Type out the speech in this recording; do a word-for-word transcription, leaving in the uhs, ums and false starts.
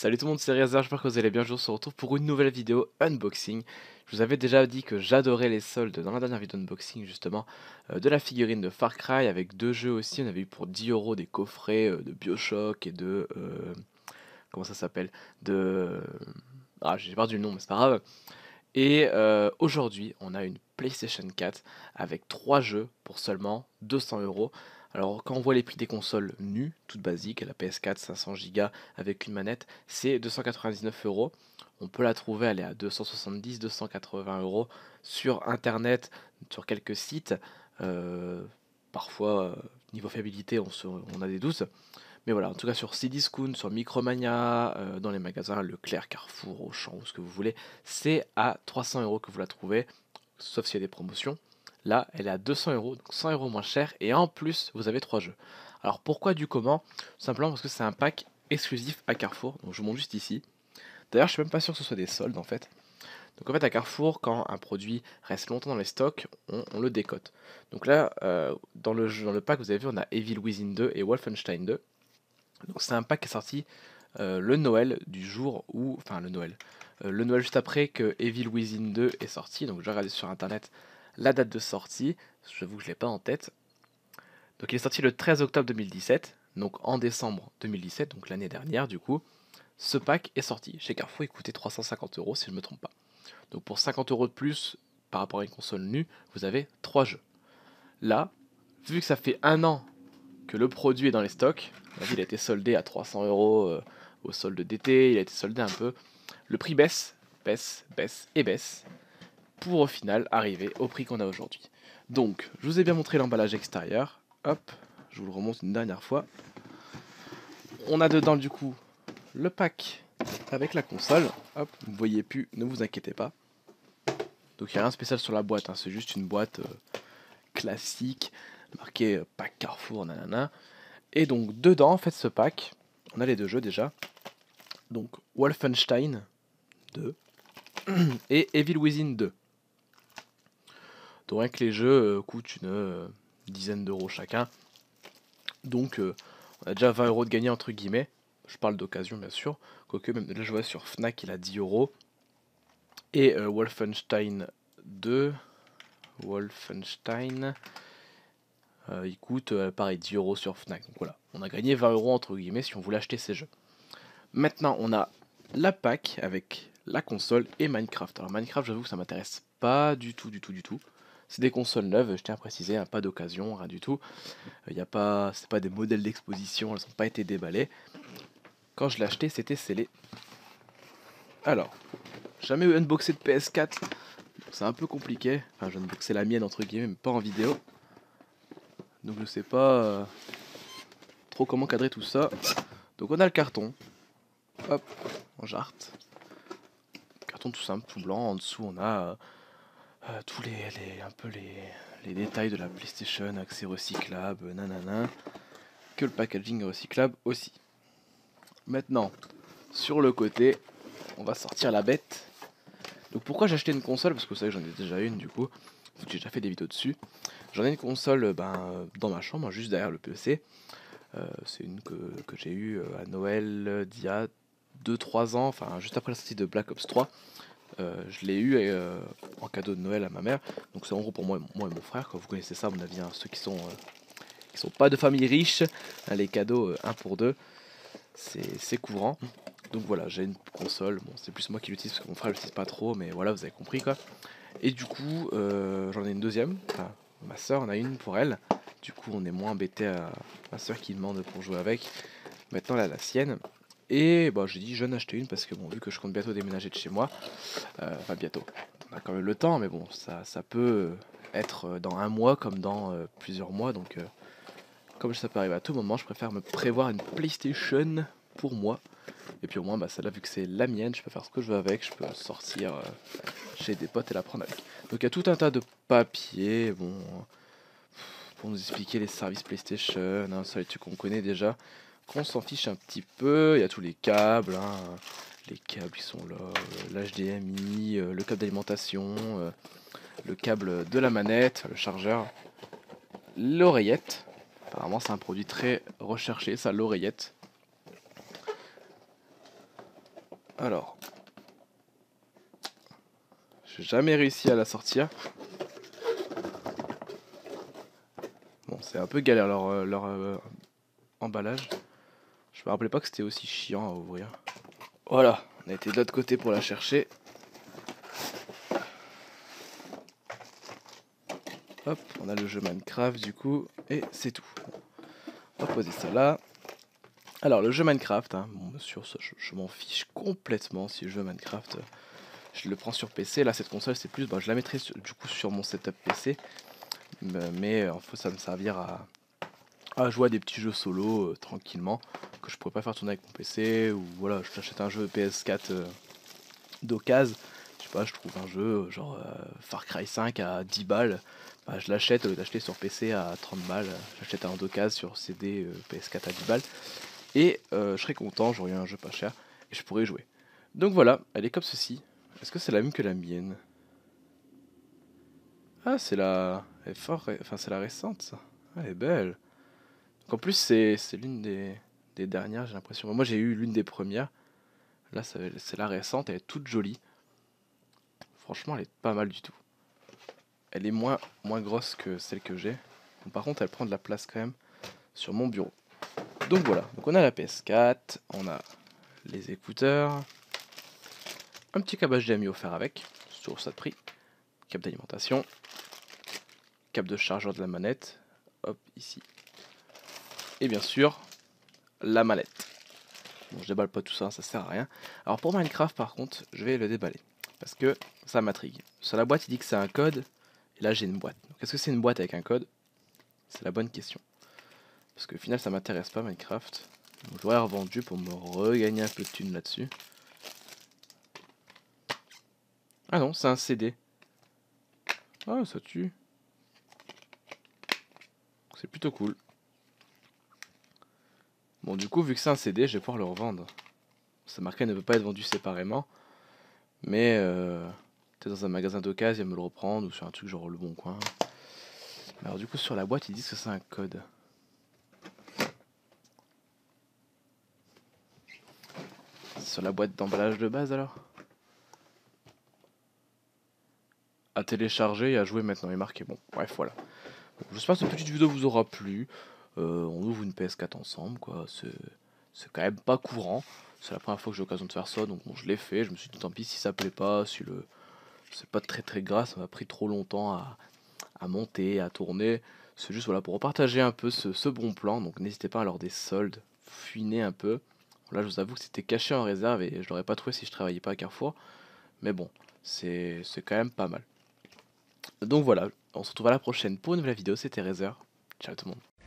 Salut tout le monde, c'est Raizzer, j'espère que vous allez bien, je vous retrouve pour une nouvelle vidéo unboxing. Je vous avais déjà dit que j'adorais les soldes dans la dernière vidéo unboxing justement euh, de la figurine de Far Cry avec deux jeux aussi. On avait eu pour dix euros des coffrets euh, de Bioshock et de... Euh, comment ça s'appelle de... Ah j'ai perdu le nom mais c'est pas grave. Et euh, aujourd'hui on a une PlayStation quatre avec trois jeux pour seulement deux cents euros. Alors quand on voit les prix des consoles nues, toutes basiques, la P S quatre cinq cents gigas avec une manette, c'est deux cent quatre-vingt-dix-neuf euros. On peut la trouver, elle est à deux cent soixante-dix, deux cent quatre-vingts euros sur internet, sur quelques sites. Euh, parfois, euh, niveau fiabilité, on, se, on a des doutes. Mais voilà, en tout cas sur Cdiscount, sur Micromania, euh, dans les magasins Leclerc, Carrefour, Auchan ou ce que vous voulez, c'est à trois cents euros que vous la trouvez, sauf s'il y a des promotions. Là, elle est à deux cents euros, donc cent euros moins cher, et en plus, vous avez trois jeux. Alors pourquoi du comment? Simplement parce que c'est un pack exclusif à Carrefour, donc je vous montre juste ici. D'ailleurs, je suis même pas sûr que ce soit des soldes en fait. Donc en fait, à Carrefour, quand un produit reste longtemps dans les stocks, on, on le décote. Donc là, euh, dans, le jeu, dans le pack, vous avez vu, on a Evil Within deux et Wolfenstein deux. Donc c'est un pack qui est sorti euh, le Noël du jour où... Enfin, le Noël. Euh, le Noël juste après que Evil Within deux est sorti, donc j'ai regardé sur internet la date de sortie, j'avoue que je ne l'ai pas en tête. Donc il est sorti le treize octobre deux mille dix-sept, donc en décembre deux mille dix-sept, donc l'année dernière du coup. Ce pack est sorti chez Carrefour, il coûtait trois cent cinquante euros si je ne me trompe pas. Donc pour cinquante euros de plus par rapport à une console nue, vous avez trois jeux. Là, vu que ça fait un an que le produit est dans les stocks, il a été soldé à trois cents euros au solde d'été, il a été soldé un peu. Le prix baisse, baisse, baisse et baisse, pour au final arriver au prix qu'on a aujourd'hui. Donc, je vous ai bien montré l'emballage extérieur. Hop, je vous le remonte une dernière fois. On a dedans du coup le pack avec la console. Hop, vous ne voyez plus, ne vous inquiétez pas. Donc il n'y a rien de spécial sur la boîte, hein, c'est juste une boîte euh, classique, marquée euh, pack Carrefour, nanana. Et donc dedans, en fait, ce pack, on a les deux jeux déjà. Donc Wolfenstein deux et Evil Within deux. Donc rien que les jeux euh, coûtent une euh, dizaine d'euros chacun. Donc euh, on a déjà vingt euros de gagné entre guillemets. Je parle d'occasion bien sûr. Quoique même là je vois sur Fnac il a dix euros. Et euh, Wolfenstein deux. Wolfenstein. Euh, il coûte euh, pareil dix euros sur Fnac. Donc voilà. On a gagné vingt euros entre guillemets si on voulait acheter ces jeux. Maintenant on a la pack avec la console et Minecraft. Alors Minecraft j'avoue que ça m'intéresse pas du tout du tout du tout. C'est des consoles neuves, je tiens à préciser, hein, pas d'occasion, rien du tout. Il n'y a pas, c'est pas des modèles d'exposition, elles n'ont pas été déballées. Quand je l'ai acheté, c'était scellé. Alors, jamais unboxé de P S quatre, c'est un peu compliqué. Enfin, j'ai unboxé la mienne entre guillemets, mais pas en vidéo. Donc je ne sais pas euh, trop comment cadrer tout ça. Donc on a le carton. Hop, on jarte. Carton tout simple, tout blanc. En dessous, on a... Euh, Euh, tous les, les, un peu les, les détails de la PlayStation, accès recyclable, nanana, que le packaging est recyclable aussi. Maintenant, sur le côté, on va sortir la bête. Donc pourquoi j'ai acheté une console? Parce que vous savez que j'en ai déjà une du coup, j'ai déjà fait des vidéos dessus. J'en ai une console ben, dans ma chambre, juste derrière le P C. Euh, C'est une que, que j'ai eue à Noël d'il y a deux trois ans, enfin juste après la sortie de Black Ops trois. Euh, je l'ai eu euh, en cadeau de Noël à ma mère, donc c'est en gros pour moi et, mon, moi et mon frère, quoi. Vous connaissez ça à mon avis, hein, ceux qui sont euh, qui sont pas de famille riche, hein, les cadeaux euh, un pour deux, c'est courant. Donc voilà, j'ai une console, bon c'est plus moi qui l'utilise parce que mon frère l'utilise pas trop, mais voilà vous avez compris quoi. Et du coup euh, j'en ai une deuxième, enfin, ma soeur en a une pour elle, du coup on est moins embêté à ma soeur qui demande pour jouer avec, maintenant elle a la sienne. Et bah, j'ai dit je vais en acheter une parce que bon, vu que je compte bientôt déménager de chez moi, euh, enfin bientôt, on a quand même le temps, mais bon, ça, ça peut être dans un mois comme dans euh, plusieurs mois, donc euh, comme ça peut arriver à tout moment, je préfère me prévoir une PlayStation pour moi, et puis au moins bah, celle-là, vu que c'est la mienne, je peux faire ce que je veux avec, je peux sortir euh, chez des potes et la prendre avec. Donc il y a tout un tas de papiers, bon, pour nous expliquer les services PlayStation, hein, ça les trucs qu'on connaît déjà. Qu'on s'en fiche un petit peu, il y a tous les câbles, hein. Les câbles ils sont là, l'H D M I, le câble d'alimentation, le câble de la manette, le chargeur, l'oreillette, apparemment c'est un produit très recherché ça, l'oreillette, Alors. J'ai jamais réussi à la sortir. Bon, c'est un peu galère leur, leur euh, emballage. Je me rappelais pas que c'était aussi chiant à ouvrir. Voilà, on a été de l'autre côté pour la chercher. Hop, on a le jeu Minecraft du coup, et c'est tout. On va poser ça là. Alors le jeu Minecraft, hein, bon, sur ça, je, je m'en fiche complètement si le jeu Minecraft, je le prends sur P C. Là cette console c'est plus, bah, je la mettrai sur, du coup sur mon setup P C, mais euh, ça me servir à... à jouer à des petits jeux solo euh, tranquillement que je pourrais pas faire tourner avec mon P C, ou voilà, je t'achète un jeu P S quatre euh, d'occasion, je sais pas, je trouve un jeu genre euh, Far Cry cinq à dix balles, bah, je l'achète au lieu d'acheter sur P C à trente balles, j'achète un d'occasion sur C D euh, P S quatre à dix balles et euh, je serais content, j'aurais eu un jeu pas cher et je pourrais jouer. Donc voilà, elle est comme ceci. Est-ce que c'est la même que la mienne? Ah, c'est la... Elle est fort... enfin, c'est la récente ça. Elle est belle. En plus, c'est l'une des, des dernières, j'ai l'impression. Moi, j'ai eu l'une des premières. Là, c'est la récente, elle est toute jolie. Franchement, elle est pas mal du tout. Elle est moins, moins grosse que celle que j'ai. Bon, par contre, elle prend de la place quand même sur mon bureau. Donc voilà, donc on a la P S quatre, on a les écouteurs. Un petit câble H D M I offert avec, sur ça de prix. Câble d'alimentation. Câble de chargeur de la manette. Hop, ici. Et bien sûr, la mallette. Bon, je déballe pas tout ça, ça sert à rien. Alors pour Minecraft, par contre, je vais le déballer. Parce que ça m'intrigue. Sur la boîte, il dit que c'est un code. Et là, j'ai une boîte. Donc est-ce que c'est une boîte avec un code? C'est la bonne question. Parce que au final, ça m'intéresse pas, Minecraft. Donc, je l'aurais revendu pour me regagner un peu de thunes là-dessus. Ah non, c'est un C D. Ah, ça tue. C'est plutôt cool. Bon, du coup, vu que c'est un C D, je vais pouvoir le revendre. Ça marqué ne peut pas être vendu séparément. Mais euh, peut-être dans un magasin d'occasion, ils me le reprendre, ou sur un truc genre Le Bon Coin. Mais alors, du coup, sur la boîte, ils disent que c'est un code. Sur la boîte d'emballage de base, alors. À télécharger et à jouer maintenant, il est marqué. Bon, bref, voilà. Bon, j'espère que cette petite vidéo vous aura plu. Euh, on ouvre une P S quatre ensemble, quoi. C'est quand même pas courant. C'est la première fois que j'ai l'occasion de faire ça, donc bon, je l'ai fait. Je me suis dit, tant pis si ça plaît pas, si le c'est pas très très gras, ça m'a pris trop longtemps à, à monter, à tourner. C'est juste voilà, pour partager un peu ce, ce bon plan. Donc n'hésitez pas à lors des soldes, fuiner un peu. Là, je vous avoue que c'était caché en réserve et je l'aurais pas trouvé si je travaillais pas à Carrefour. Mais bon, c'est quand même pas mal. Donc voilà, on se retrouve à la prochaine pour une nouvelle vidéo. C'était Raizzer. Ciao tout le monde.